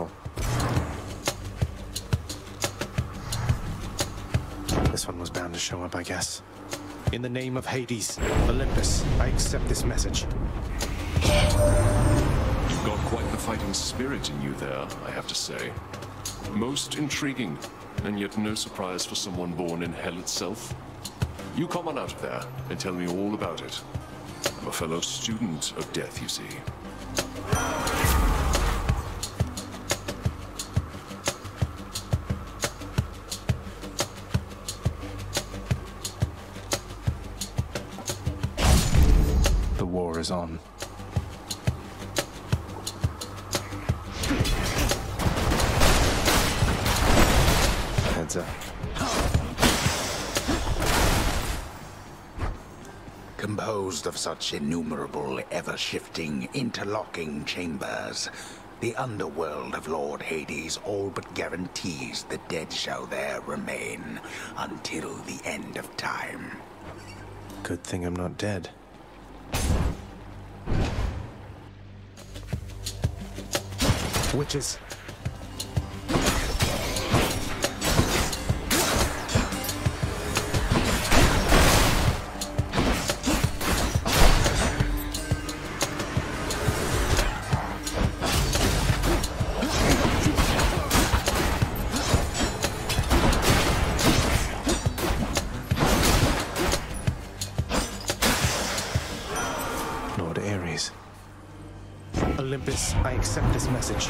powerful. This one was bound to show up, I guess. In the name of Hades, Olympus, I accept this message. You've got quite the fighting spirit in you there, I have to say. Most intriguing, and yet no surprise for someone born in hell itself. You come on out of there and tell me all about it. I'm a fellow student of death, you see. The war is on. Heads up. Composed of such innumerable, ever-shifting, interlocking chambers, the underworld of Lord Hades all but guarantees the dead shall there remain until the end of time. Good thing I'm not dead. Witches. Olympus, I accept this message.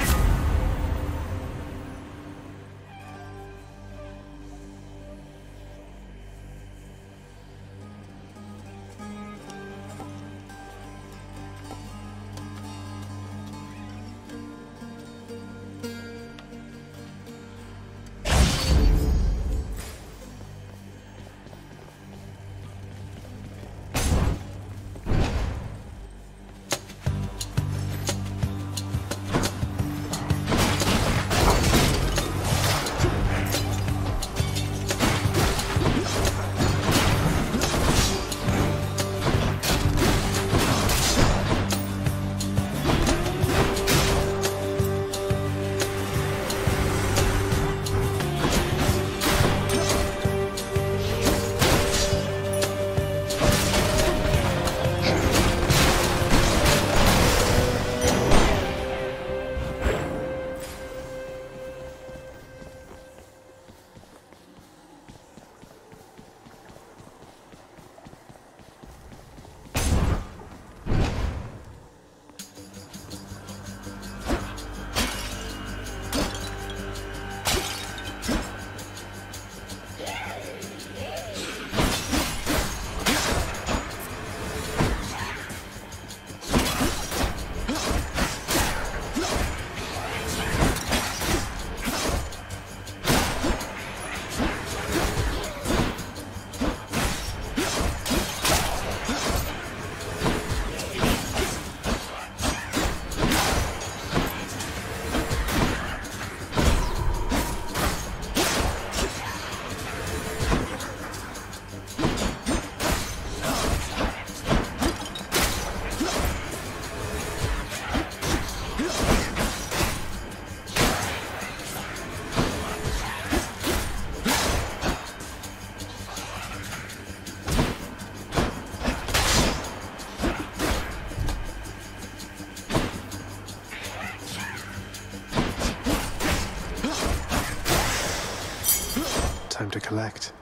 Time to collect.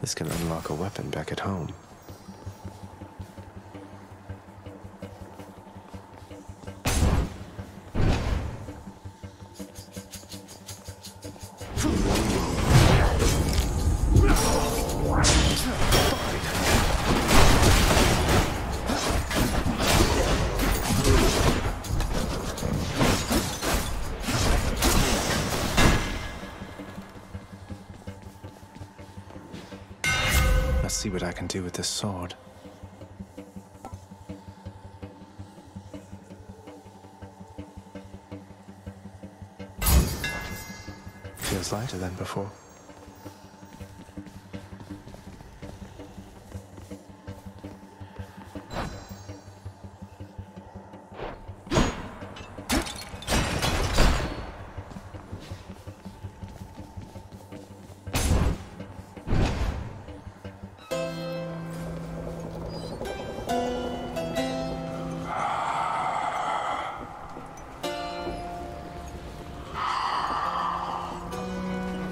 This can unlock a weapon back at home. Let's see what I can do with this sword. Feels lighter than before.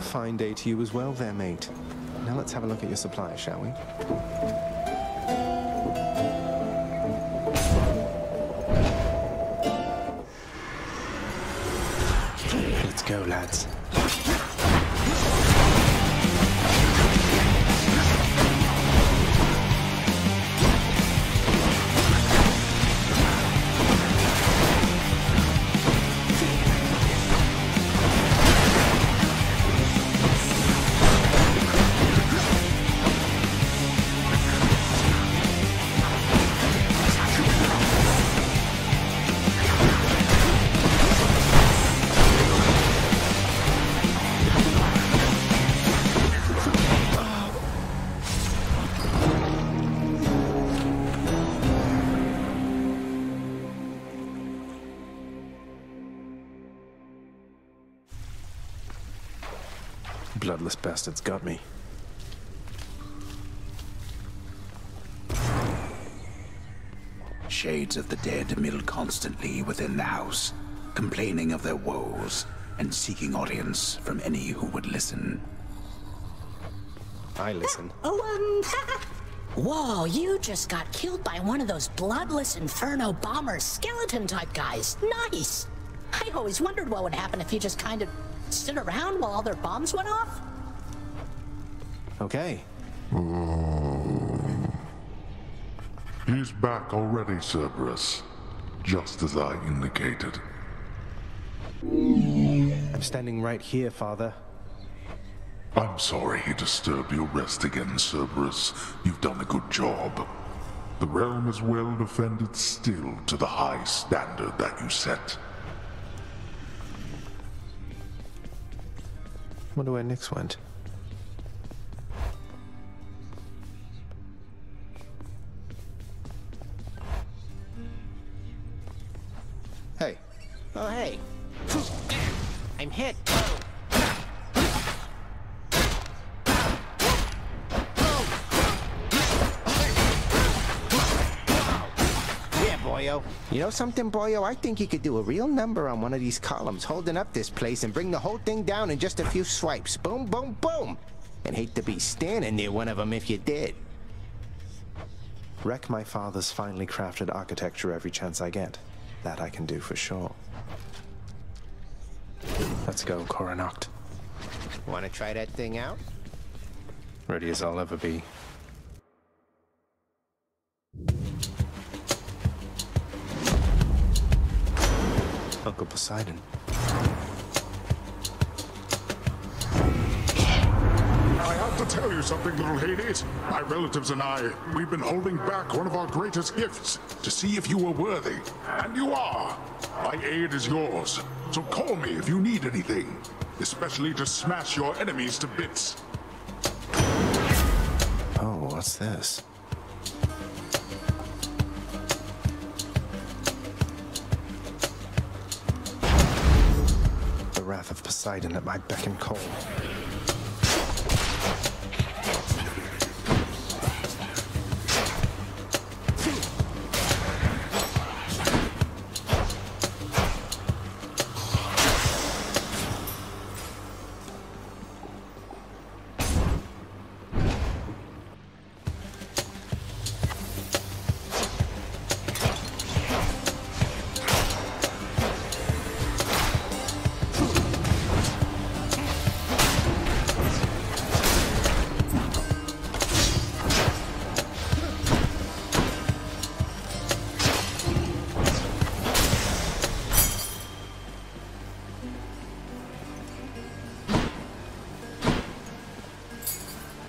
fine day to you as well there, mate. Now let's have a look at your supply, shall we? Let's go, lads. Bloodless bastard's got me. Shades of the dead mill constantly within the house, complaining of their woes and seeking audience from any who would listen. I listen. Whoa, you just got killed by one of those bloodless inferno bomber skeleton type guys. Nice. I always wondered what would happen if you just kind of stood around while all their bombs went off? Okay. He's back already, Cerberus. Just as I indicated. I'm standing right here, Father. I'm sorry he disturbed your rest again, Cerberus. You've done a good job. The realm is well defended still to the high standard that you set. I wonder where Nyx went. Hey. Oh, hey. I'm hit. You know something, boyo? I think you could do a real number on one of these columns holding up this place and bring the whole thing down in just a few swipes. Boom, boom, boom! And hate to be standing near one of them if you did. Wreck my father's finely crafted architecture every chance I get. That I can do for sure. Let's go, Coranokt. Want to try that thing out? Ready as I'll ever be. Uncle Poseidon. I have to tell you something, little Hades. My relatives and I, we've been holding back one of our greatest gifts to see if you were worthy. And you are. My aid is yours. So call me if you need anything, especially to smash your enemies to bits. Oh, what's this? Wrath of Poseidon at my beck and call.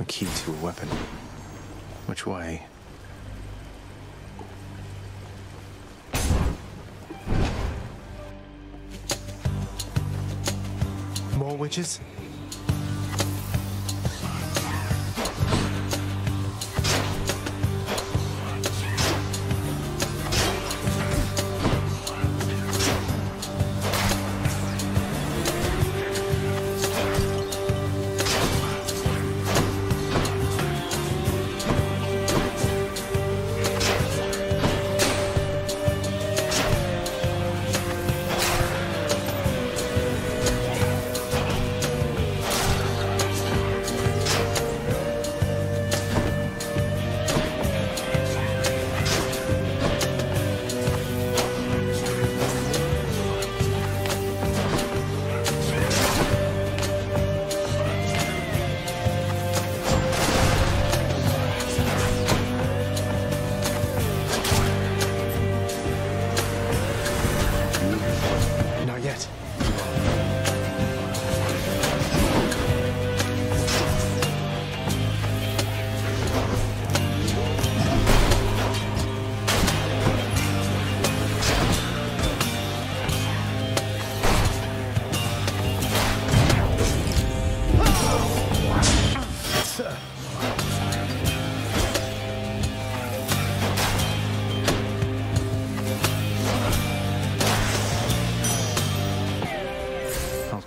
Key to a weapon. Which way? More witches?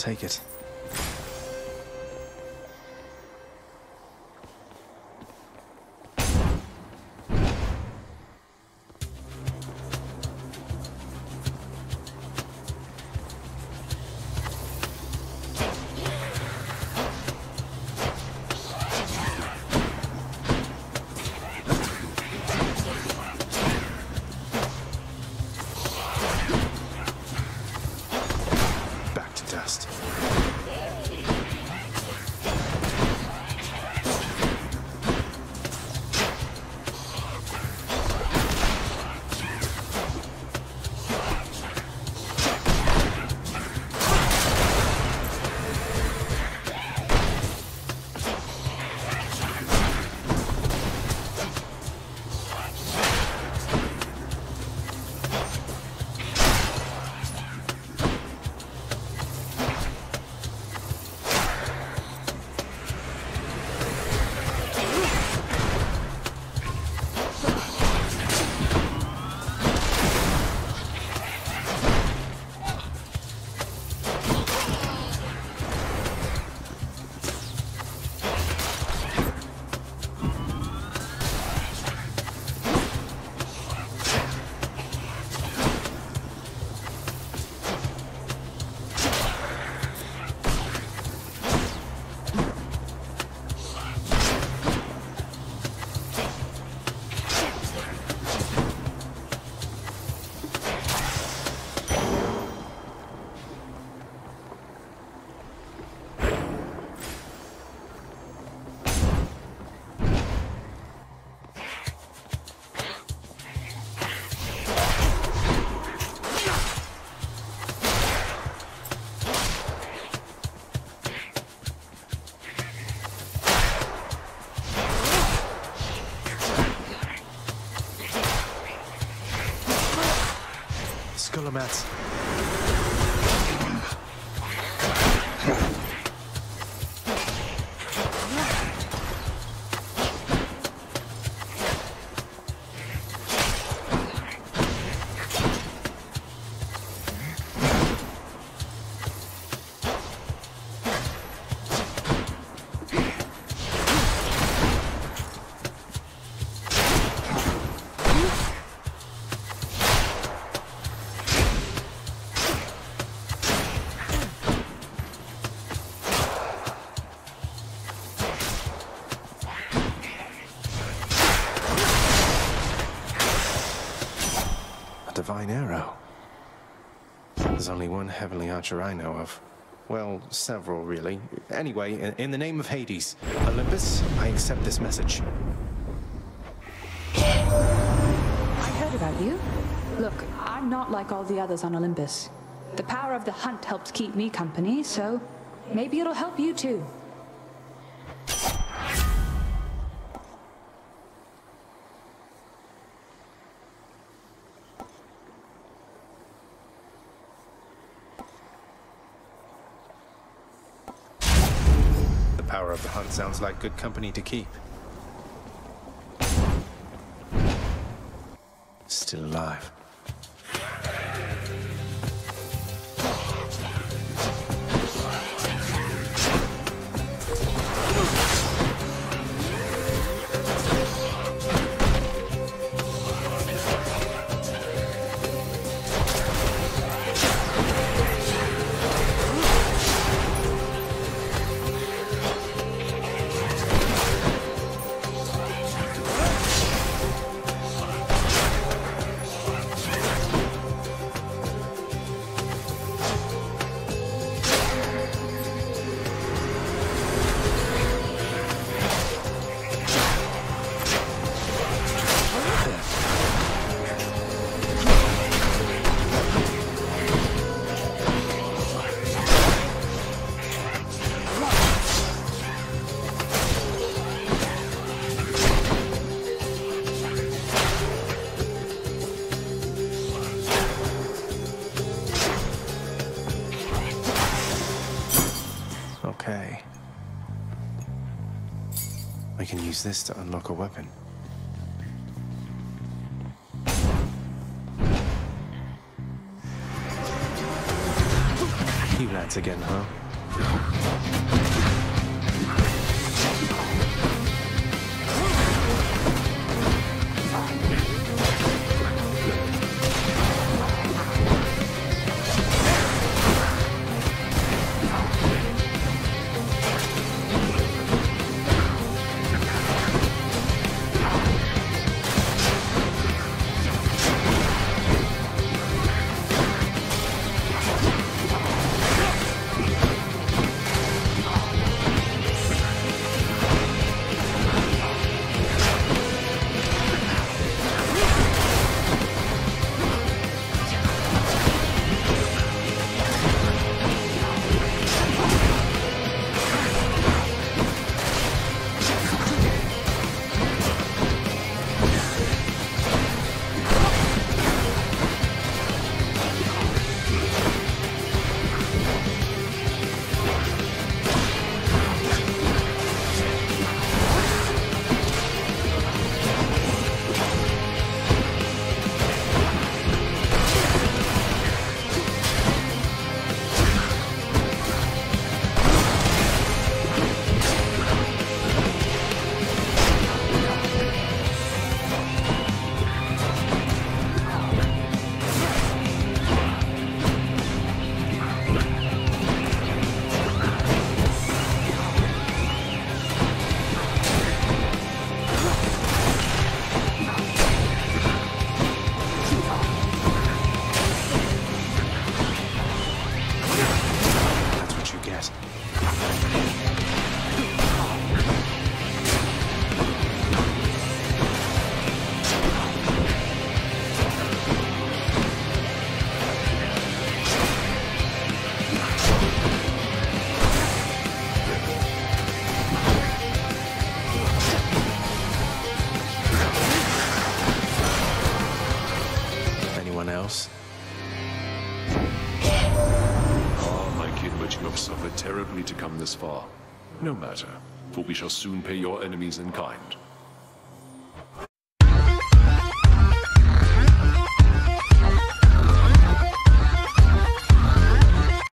take it. Matt. Divine arrow. There's only one heavenly archer I know of. Well, several, really. Anyway, in the name of Hades, Olympus, I accept this message. I heard about you. Look, I'm not like all the others on Olympus. The power of the hunt helps keep me company, so maybe it'll help you too. Of the hunt sounds like good company to keep. Still alive. We can use this to unlock a weapon. You land Hats again, huh? Terribly to come this far. No matter, for we shall soon pay your enemies in kind.